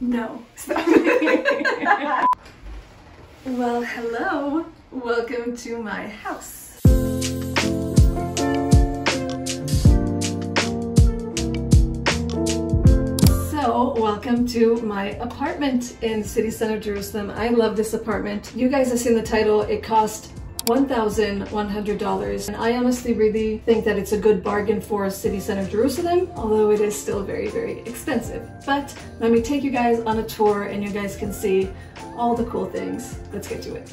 No. Stop. Well, hello. Welcome to my house. Welcome to my apartment in city center Jerusalem. I love this apartment. You guys have seen the title. It cost $1,100, and I honestly really think that it's a good bargain for city center Jerusalem, although it is still very, very expensive. But let me take you guys on a tour and you guys can see all the cool things. Let's get to it.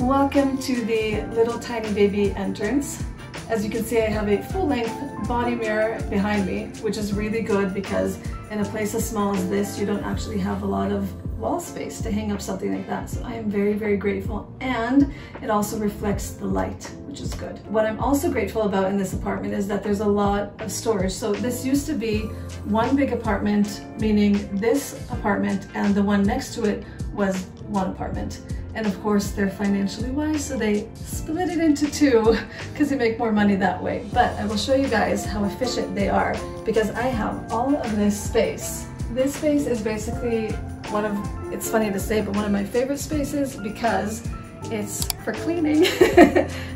Welcome to the little tiny baby entrance. As you can see, I have a full-length body mirror behind me, which is really good because in a place as small as this, you don't actually have a lot of wall space to hang up something like that. So I am very, very grateful, and it also reflects the light, which is good. What I'm also grateful about in this apartment is that there's a lot of storage. So this used to be one big apartment, meaning this apartment and the one next to it was one apartment. And of course, they're financially wise, so they split it into two because they make more money that way. But I will show you guys how efficient they are because I have all of this space. This space is basically one of, it's funny to say, but one of my favorite spaces because it's for cleaning.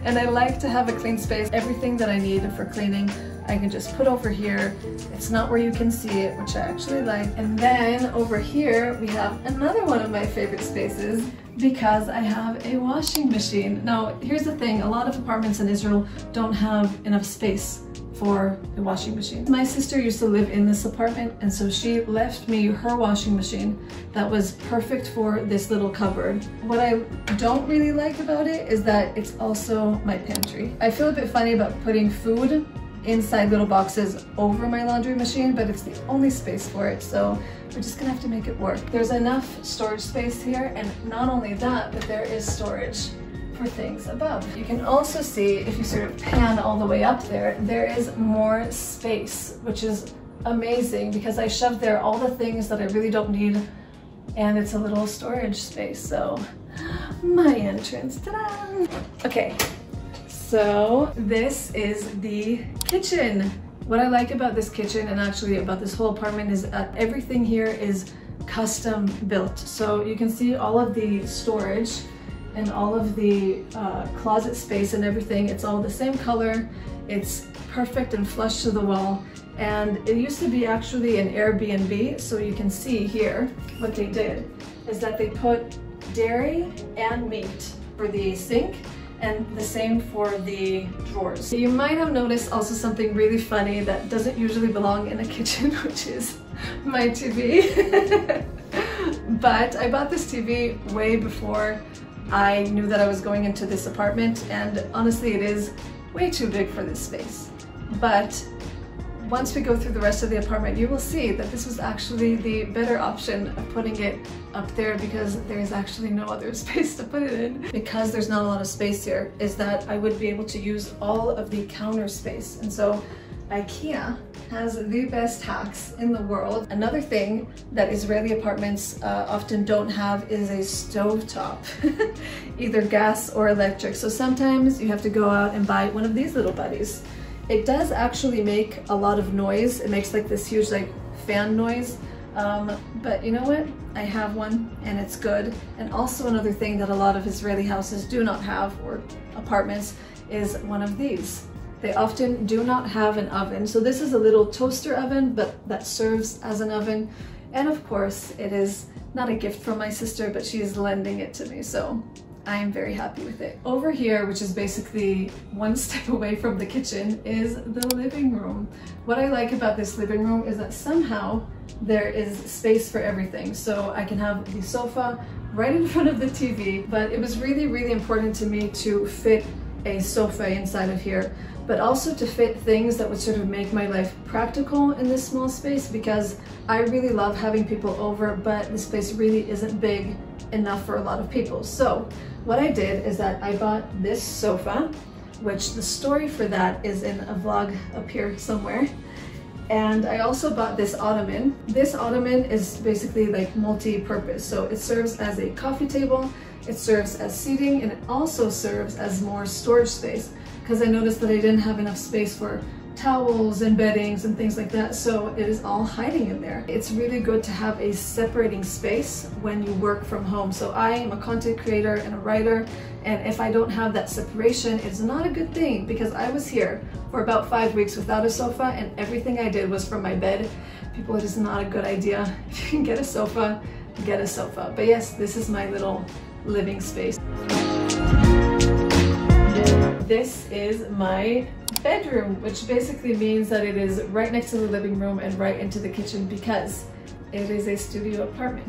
And I like to have a clean space. Everything that I need for cleaning, I can just put over here. It's not where you can see it, which I actually like. And then over here, we have another one of my favorite spaces because I have a washing machine. Now, here's the thing. A lot of apartments in Israel don't have enough space for a washing machine. My sister used to live in this apartment, and so she left me her washing machine that was perfect for this little cupboard. What I don't really like about it is that it's also my pantry. I feel a bit funny about putting food inside little boxes over my laundry machine, but it's the only space for it, so we're just gonna have to make it work. There's enough storage space here, and not only that, but there is storage for things above. You can also see, if you sort of pan all the way up there, there is more space, which is amazing because I shoved there all the things that I really don't need, and it's a little storage space, so my entrance, ta-da! Okay. So this is the kitchen. What I like about this kitchen, and actually about this whole apartment, is that everything here is custom built. So you can see all of the storage and all of the closet space and everything. It's all the same color. It's perfect and flush to the wall. And it used to be actually an Airbnb. So you can see here what they did is that they put dairy and meat for the sink, and the same for the drawers. You might have noticed also something really funny that doesn't usually belong in a kitchen, which is my TV. But I bought this TV way before I knew that I was going into this apartment, and honestly it is way too big for this space. But once we go through the rest of the apartment, you will see that this was actually the better option of putting it up there because there is actually no other space to put it in. Because there's not a lot of space here, is that I would be able to use all of the counter space. And so IKEA has the best hacks in the world. Another thing that Israeli apartments often don't have is a stovetop, either gas or electric. So sometimes you have to go out and buy one of these little buddies. It does actually make a lot of noise. It makes like this huge like fan noise, but you know what? I have one and it's good. And also another thing that a lot of Israeli houses do not have, or apartments, is one of these. They often do not have an oven. So this is a little toaster oven, but that serves as an oven. And of course it is not a gift from my sister, but she is lending it to me, so I am very happy with it. Over here, which is basically one step away from the kitchen, is the living room. What I like about this living room is that somehow there is space for everything. So I can have the sofa right in front of the TV, but it was really important to me to fit a sofa inside of here, but also to fit things that would sort of make my life practical in this small space, because I really love having people over, but the space really isn't big enough for a lot of people. So what I did is that I bought this sofa, which the story for that is in a vlog up here somewhere. And I also bought this ottoman. This ottoman is basically like multi-purpose. So it serves as a coffee table, it serves as seating, and it also serves as more storage space, because I noticed that I didn't have enough space for towels and beddings and things like that, so it is all hiding in there. It's really good to have a separating space when you work from home. So I am a content creator and a writer, and if I don't have that separation, it's not a good thing, because I was here for about 5 weeks without a sofa, and everything I did was from my bed. People, it is not a good idea. If you can get a sofa, get a sofa. But yes, this is my little living space. This is my bedroom, which basically means that it is right next to the living room and right into the kitchen, because it is a studio apartment.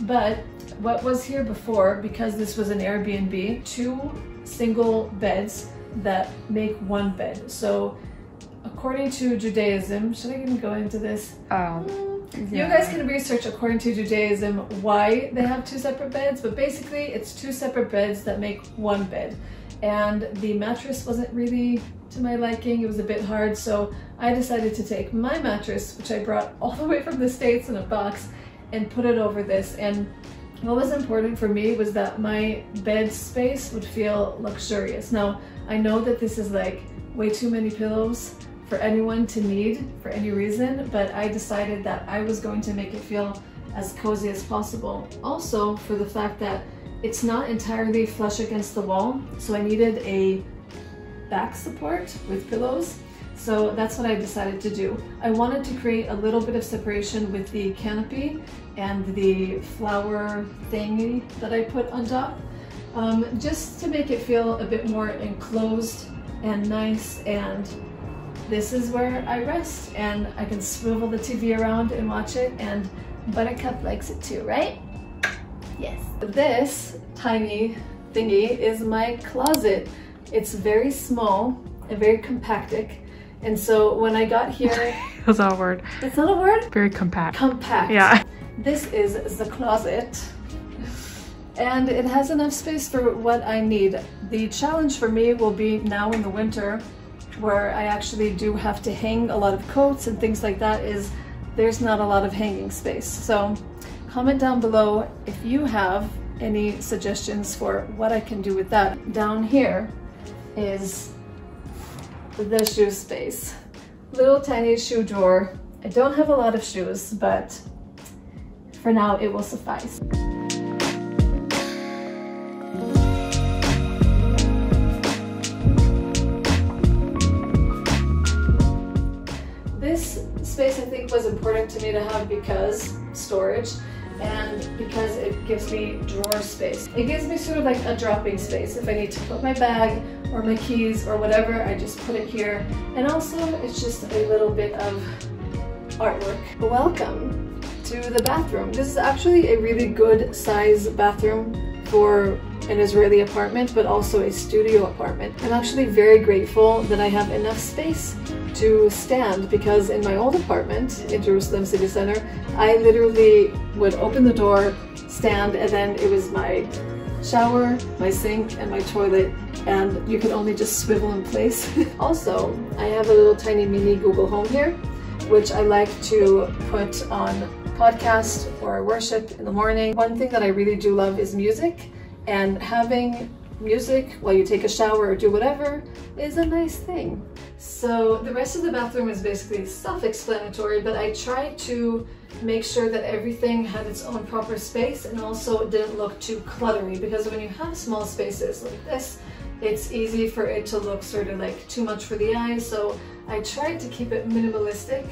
But what was here before, because this was an Airbnb, two single beds that make one bed. So according to Judaism, should I even go into this? Yeah. You guys can research according to Judaism why they have two separate beds, but basically it's two separate beds that make one bed. And the mattress wasn't really to my liking, it was a bit hard, so I decided to take my mattress, which I brought all the way from the States in a box, and put it over this. And what was important for me was that my bed space would feel luxurious. Now, I know that this is like way too many pillows for anyone to need for any reason, but I decided that I was going to make it feel as cozy as possible. Also, for the fact that it's not entirely flush against the wall, so I needed a back support with pillows. So that's what I decided to do. I wanted to create a little bit of separation with the canopy and the flower thingy that I put on top, just to make it feel a bit more enclosed and nice. And this is where I rest, and I can swivel the TV around and watch it, and Buttercup likes it too, right? Yes. This tiny thingy is my closet. It's very small and very compactic. And so when I got here... That's not a word. It's not a word? Very compact. Compact. Yeah. This is the closet. And it has enough space for what I need. The challenge for me will be now in the winter, where I actually do have to hang a lot of coats and things like that, is there's not a lot of hanging space. So comment down below if you have any suggestions for what I can do with that. Down here is the shoe space. Little tiny shoe drawer. I don't have a lot of shoes, but for now it will suffice. This space I think was important to me to have because storage, and because it gives me drawer space. It gives me sort of like a dropping space. If I need to put my bag or my keys or whatever, I just put it here. And also it's just a little bit of artwork. Welcome to the bathroom. This is actually a really good size bathroom for an Israeli apartment, but also a studio apartment. I'm actually very grateful that I have enough space to stand, because in my old apartment in Jerusalem city center, I literally would open the door, stand, and then it was my shower, my sink, and my toilet, and you can only just swivel in place. Also, I have a little tiny mini Google Home here, which I like to put on podcast or worship in the morning. One thing that I really do love is music, and having music while you take a shower or do whatever is a nice thing. So the rest of the bathroom is basically self-explanatory, but I try to make sure that everything had its own proper space, and also it didn't look too cluttery, because when you have small spaces like this, it's easy for it to look sort of like too much for the eye. So I tried to keep it minimalistic,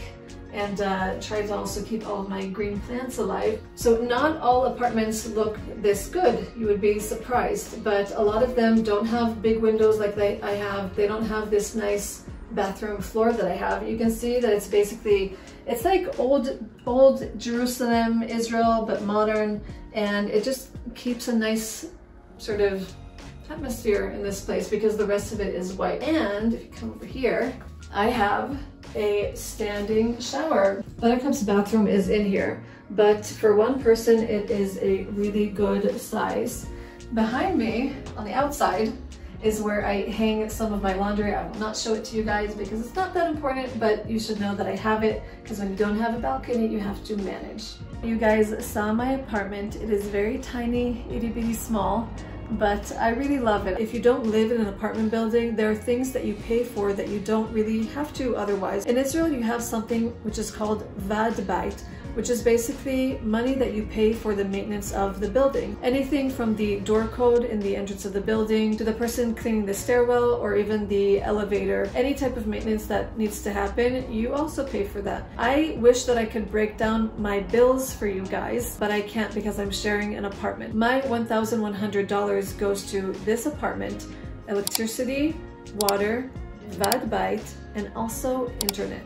and tried to also keep all of my green plants alive. So not all apartments look this good, you would be surprised, but a lot of them don't have big windows like I have. They don't have this nice bathroom floor that I have. You can see that it's basically, it's like old Jerusalem, Israel, but modern, and it just keeps a nice sort of atmosphere in this place, because the rest of it is white. And if you come over here, I have a standing shower. Buttercup's bathroom is in here, but for one person it is a really good size. Behind me, on the outside, is where I hang some of my laundry. I will not show it to you guys because it's not that important, but you should know that I have it, because when you don't have a balcony, you have to manage. You guys saw my apartment. It is very tiny, itty bitty small, but I really love it. If you don't live in an apartment building, there are things that you pay for that you don't really have to otherwise. In Israel, you have something which is called Vaad Bayit, which is basically money that you pay for the maintenance of the building. Anything from the door code in the entrance of the building to the person cleaning the stairwell or even the elevator, any type of maintenance that needs to happen, you also pay for that. I wish that I could break down my bills for you guys, but I can't because I'm sharing an apartment. My $1,100 goes to this apartment, electricity, water, Vaad Bayit, and also internet.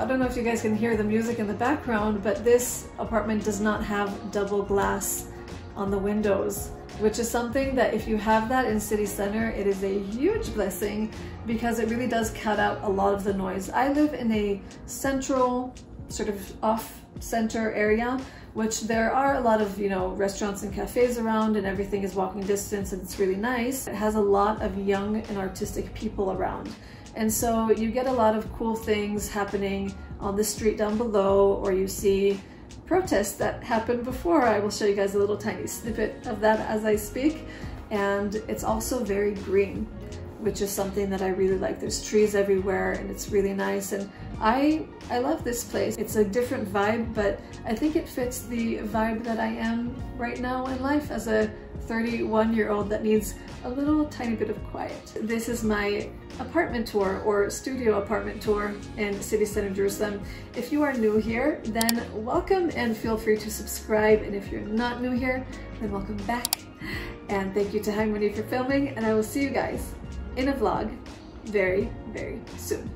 I don't know if you guys can hear the music in the background, but this apartment does not have double glass on the windows, which is something that if you have that in city center, it is a huge blessing because it really does cut out a lot of the noise. I live in a central, sort of off-center area, which there are a lot of, restaurants and cafes around, and everything is walking distance, and it's really nice. It has a lot of young and artistic people around. And so you get a lot of cool things happening on the street down below, or you see protests that happened before. I will show you guys a little tiny snippet of that as I speak. And it's also very green, which is something that I really like. There's trees everywhere and it's really nice. And I love this place. It's a different vibe, but I think it fits the vibe that I am right now in life as a 31-year-old that needs a little tiny bit of quiet. This is my apartment tour, or studio apartment tour, in city center Jerusalem. If you are new here, then welcome and feel free to subscribe. And if you're not new here, then welcome back. And thank you to Hai Moni for filming, and I will see you guys in a vlog very, very soon.